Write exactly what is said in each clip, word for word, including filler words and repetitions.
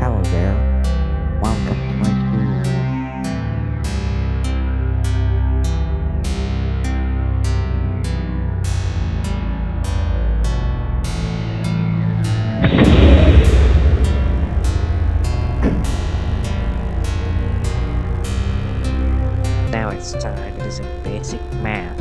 Hello there, welcome to my school. Now it's time to do some basic math.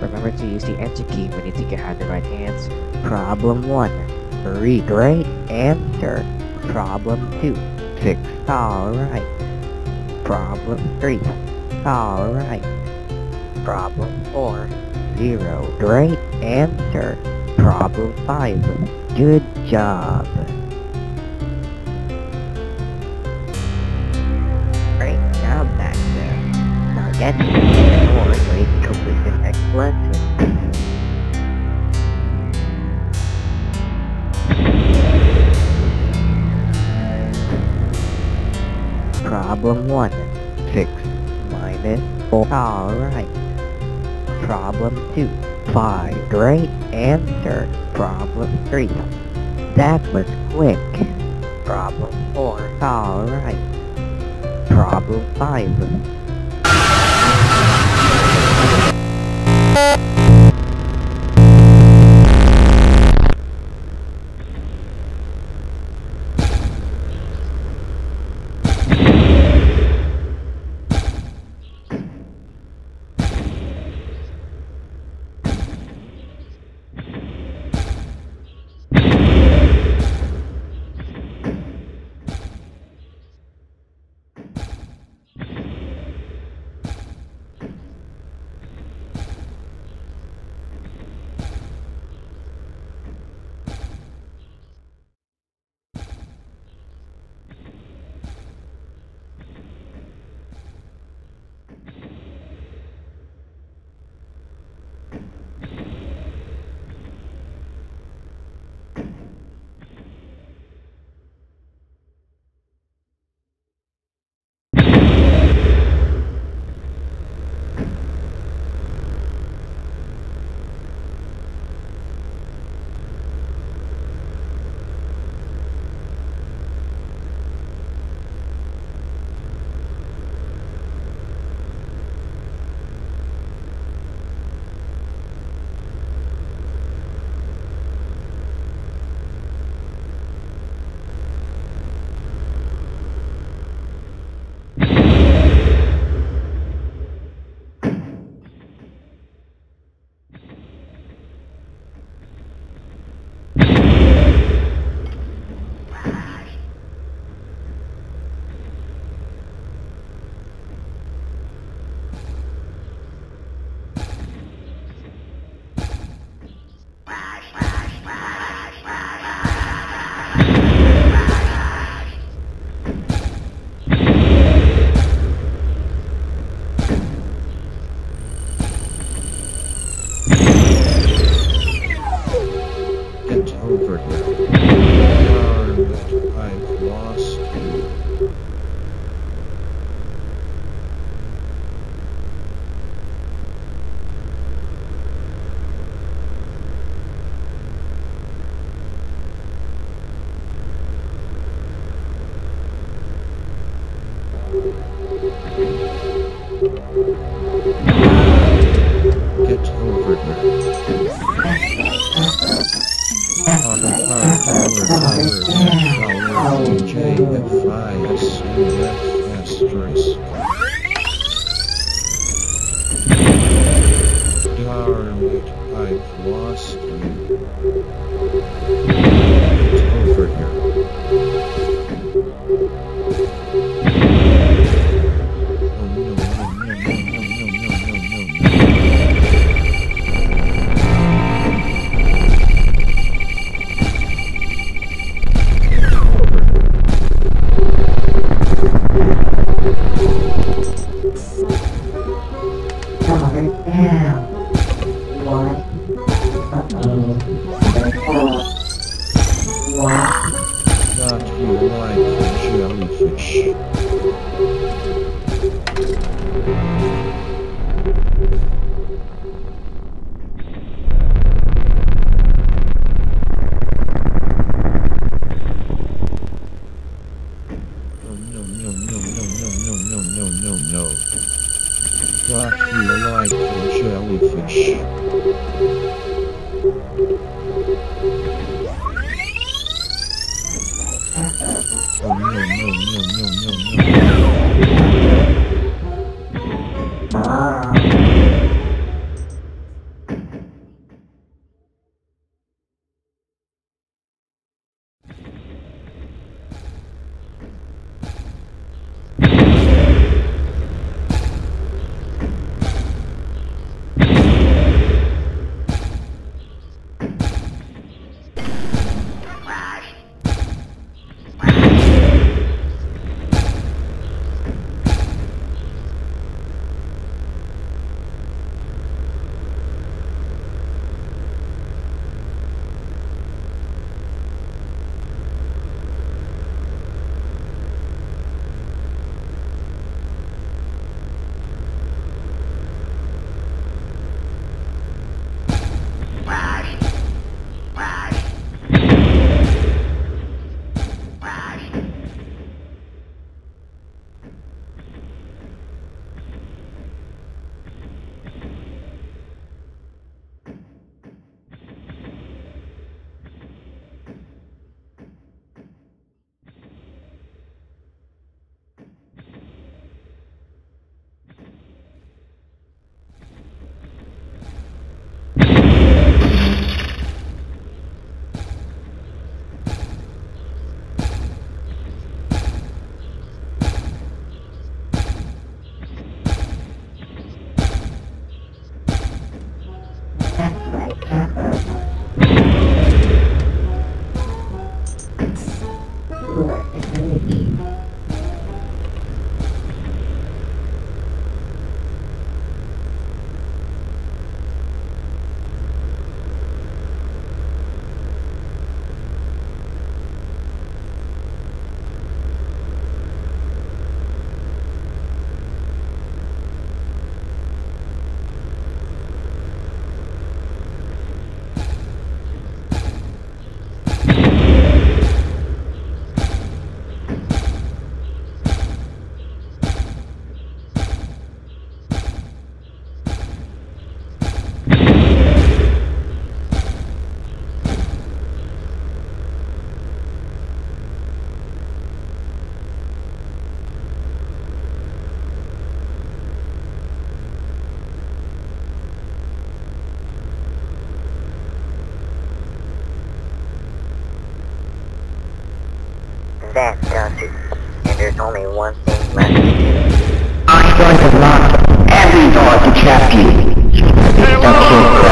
Remember to use the enter key when you think you have the right answer. Problem one, read right answer. Problem two, six. Alright. Problem three, alright. Problem four, zero. Great answer. Problem five, good job. Great job back there. Now get to the board where you can complete the next lesson. Problem one, six minus four, alright. Problem two, five, great answer. Problem three, that was quick. Problem four, alright. Problem five. That does it. And there's only one thing left to do. I'm going to lock every door to trap you. You can be stuck here. Oh.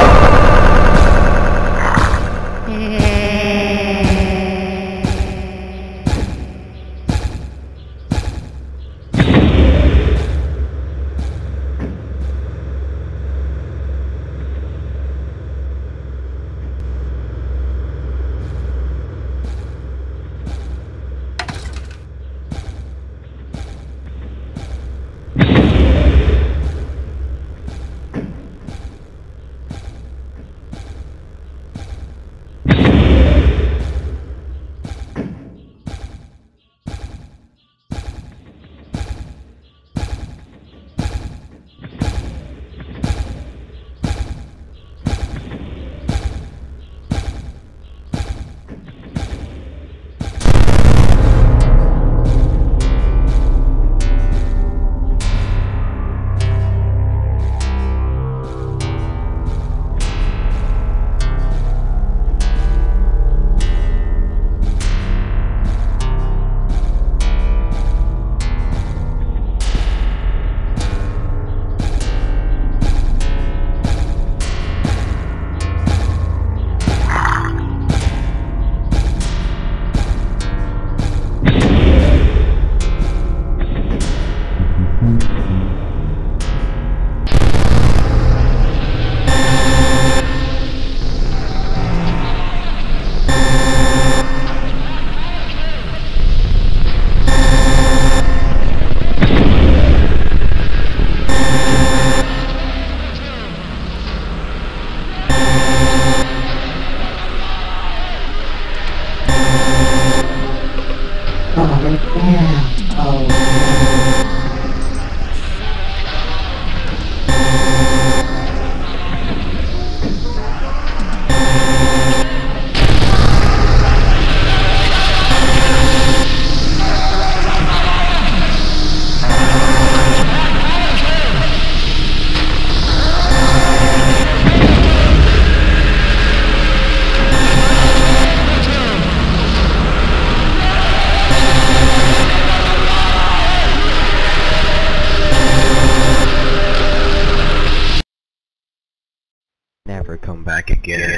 never come back again.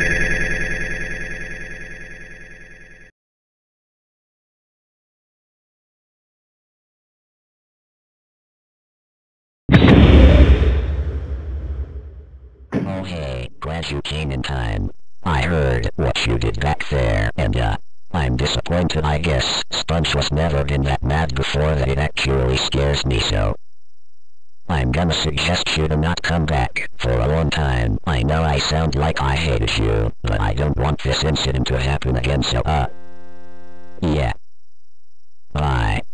Oh hey, glad you came in time. I heard what you did back there, and uh, I'm disappointed I guess. Sponge was never been that mad before that it actually scares me so. I'm gonna suggest you to not come back for a long time. I know I sound like I hated you, but I don't want this incident to happen again so uh... yeah. Bye.